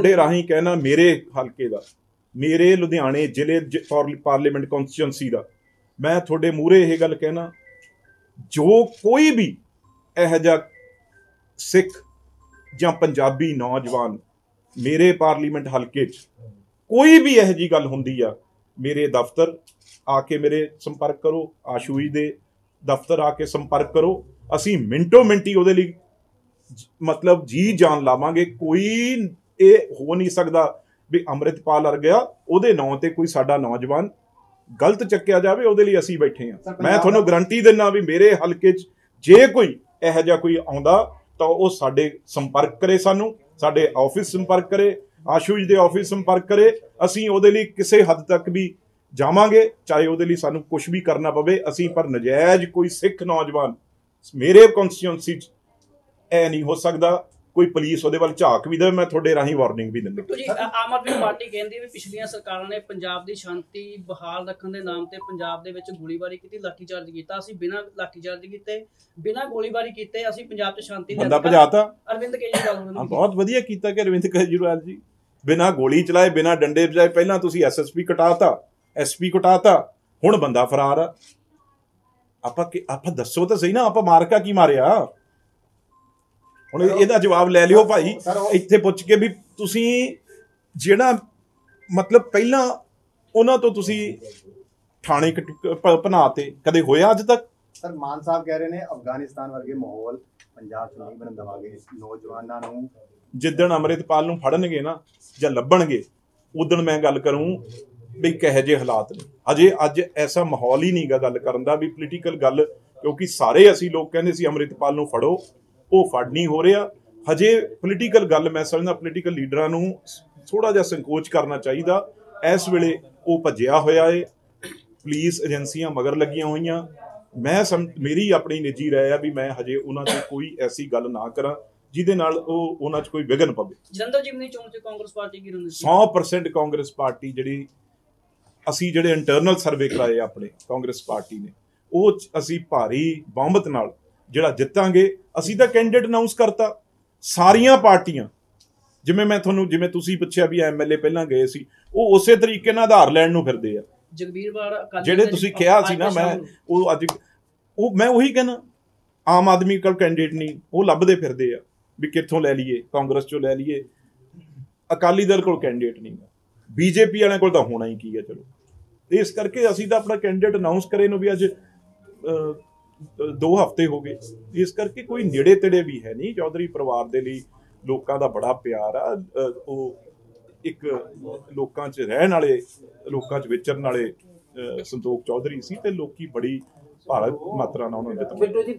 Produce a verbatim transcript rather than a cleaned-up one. ਤੁਹਾਡੇ ਰਾਹੀਂ ਕਹਿਣਾ ਮੇਰੇ ਹਲਕੇ ਦਾ, ਮੇਰੇ ਲੁਧਿਆਣੇ ਜ਼ਿਲ੍ਹੇ ਪਾਰਲੀਮੈਂਟ ਕੌਂਸਟੀਚੁਐਂਸੀ ਦਾ, मैं थोड़े मूहरे यह गल कहना, जो कोई भी यह जा सिख जां पंजाबी नौजवान मेरे पार्लीमेंट हल्के कोई भी यह जी गल हुंदी आ, मेरे दफ्तर आके मेरे संपर्क करो, आशूई दे दफ्तर आके संपर्क करो, असी मिनटो मिनटी उहदे लई मतलब जी जान लावांगे। कोई ये हो नहीं सकता भी अमृतपाल अर गया उहदे नां ते कोई साडा नौजवान गलत चक्या जाए, उहदे लई असीं बैठे हाँ। मैं तुहानूं गारंटी दिना भी मेरे हलके जे कोई इहो जिहा कोई आउंदा तां उह साडे संपर्क करे, सानूं साडे ऑफिस संपर्क करे, आशूज दे ऑफिस संपर्क करे, असीं उहदे लई किसी हद तक भी जावांगे, चाहे उहदे लई सानूं कुछ भी करना पवे असीं। पर नजायज़ कोई सिख नौजवान मेरे कॉन्स्टिट्यूएंसी ऐ नहीं हो सकदा। कोई पुलिस ਉਹਦੇ ਵੱਲ ਝਾਕ ਵੀ ਦੇ, मैं ਤੁਹਾਡੇ ਰਾਹੀਂ ਵਾਰਨਿੰਗ ਵੀ ਦਿੰਦਾ। ਜੀ ਆਮ ਆਦਮੀ ਪਾਰਟੀ ਕਹਿੰਦੀ ਵੀ ਪਿਛਲੀਆਂ ਸਰਕਾਰਾਂ ਨੇ ਪੰਜਾਬ ਦੀ ਸ਼ਾਂਤੀ ਬਹਾਲ ਰੱਖਣ ਦੇ ਨਾਮ ਤੇ ਪੰਜਾਬ ਦੇ ਵਿੱਚ ਗੋਲੀਬਾਰੀ ਕੀਤੀ, ਲਾਠੀਚਾਰਜ ਕੀਤਾ। ਅਸੀਂ ਬਿਨਾਂ ਲਾਠੀਚਾਰਜ ਕੀਤੇ, ਬਿਨਾਂ ਗੋਲੀਬਾਰੀ ਕੀਤੇ ਅਸੀਂ ਪੰਜਾਬ 'ਚ ਸ਼ਾਂਤੀ ਲਿਆਂਦਾ। ਭਜਾਤਾ ਅਰਵਿੰਦ ਕੇਜਰੀਵਾਲ ਨੂੰ। ਬਹੁਤ ਵਧੀਆ ਕੀਤਾ ਕਿ ਅਰਵਿੰਦ ਕੇਜਰੀਵਾਲ ਜੀ ਬਿਨਾਂ ਗੋਲੀ ਚਲਾਏ, ਬਿਨਾਂ ਡੰਡੇ ਵਜਾਏ। ਪਹਿਲਾਂ ਤੁਸੀਂ ਐਸਐਸਪੀ ਕਟਾਤਾ, ਐਸਪੀ ਕਟਾਤਾ, ਹੁਣ ਬੰਦਾ ਫਰਾਰ ਆ। ਆਪਾਂ ਕਿ ਆਪਾਂ ਦੱਸੋ ਤਾਂ ਸਹੀ ਨਾ, ਆਪਾਂ ਮਾਰਕਾ ਕੀ ਮਾਰਿਆ? ਹੁਣ ਇਹਦਾ ਜਵਾਬ ਲੈ ਲਿਓ ਭਾਈ ਇੱਥੇ ਪੁੱਛ ਕੇ ਵੀ ਤੁਸੀਂ ਜਿਹੜਾ ਮਤਲਬ ਪਹਿਲਾਂ ਉਹਨਾਂ ਤੋਂ ਤੁਸੀਂ ਥਾਣੇ ਭਨਾ ਤੇ ਕਦੇ ਹੋਇਆ ਅੱਜ ਤੱਕ? ਸਰ ਮਾਨ ਸਾਹਿਬ ਕਹਿ ਰਹੇ ਨੇ ਅਫਗਾਨਿਸਤਾਨ ਵਰਗੇ ਮਾਹੌਲ ਪੰਜਾਬ 'ਚ ਨਹੀਂ ਬਣਨ ਦੇਵਾਂਗੇ। ਨੌਜਵਾਨਾਂ ਨੂੰ ਜਿੱਦਣ ਅਮਰਿਤਪਾਲ ਨੂੰ ਫੜਨਗੇ ਨਾ ਜਾਂ ਲੱਭਣਗੇ ਉਦਣ ਮੈਂ ਗੱਲ ਕਰੂੰ ਵੀ ਕਿਹੋ ਜਿਹੇ ਹਾਲਾਤ ਨੇ। ਅਜੇ ਅੱਜ ਐਸਾ ਮਾਹੌਲ ਹੀ ਨਹੀਂ ਗਾ ਗੱਲ ਕਰਨ ਦਾ ਵੀ ਪੋਲੀਟੀਕਲ ਗੱਲ, ਕਿਉਂਕਿ ਸਾਰੇ ਅਸੀਂ ਲੋਕ ਕਹਿੰਦੇ ਸੀ ਅਮਰਿਤਪਾਲ ਨੂੰ ਫੜੋ, वो फड़ नहीं हो रहा। हजे पोलीटिकल गल मैं समझना पोलीटिकल लीडर थोड़ा जहा संकोच करना चाहिए। इस वेले वो भजया होया है, पुलिस एजेंसियां मगर लगिया हुई। मैं सम मेरी अपनी निजी राय है भी मैं हजे उन्होंने कोई ऐसी गल ना करा जिदे नाल उन्हां च कोई विघन पवे। सौ परसेंट कांग्रेस पार्टी जी, असी जो इंटरनल सर्वे कराए अपने कांग्रेस पार्टी ने, वो असी भारी बहुमत नाल जिहड़ा जितांगे। असी तो कैंडीडेट अनाउंस करता, सारिया पार्टियां जिवें मैं तुहानूं जिवें तुसीं पुछिया भी एम एल ए पहलां गए सी, वो उस तरीके नाल आधार लैण नूं फिरदे आ। जिहड़े तुसीं कहा सी ना, मैं वो अज वो मैं उही कहना, आम आदमी कोल कैंडीडेट नहीं, वो लभदे फिरदे आ भी कित्थों लै लईए, कांग्रेस चों लै लईए। अकाली दल कोल कैंडीडेट नहीं, बीजेपी वालियां कोल तां होणा ही की है। चलो इस करके असी तां अपना कैंडीडेट अनाउंस करे नूं भी अज दो हफ्ते हो गए। इस करके कोई नेड़े तेड़े भी है नहीं। चौधरी परिवार के लिए लोगों का बड़ा प्यार आ, एक लोगों च रहन वाले, लोगों च विचरन वाले संतोख चौधरी सी, ते लोकी बड़ी भारी मात्रा नाल उन्हां ने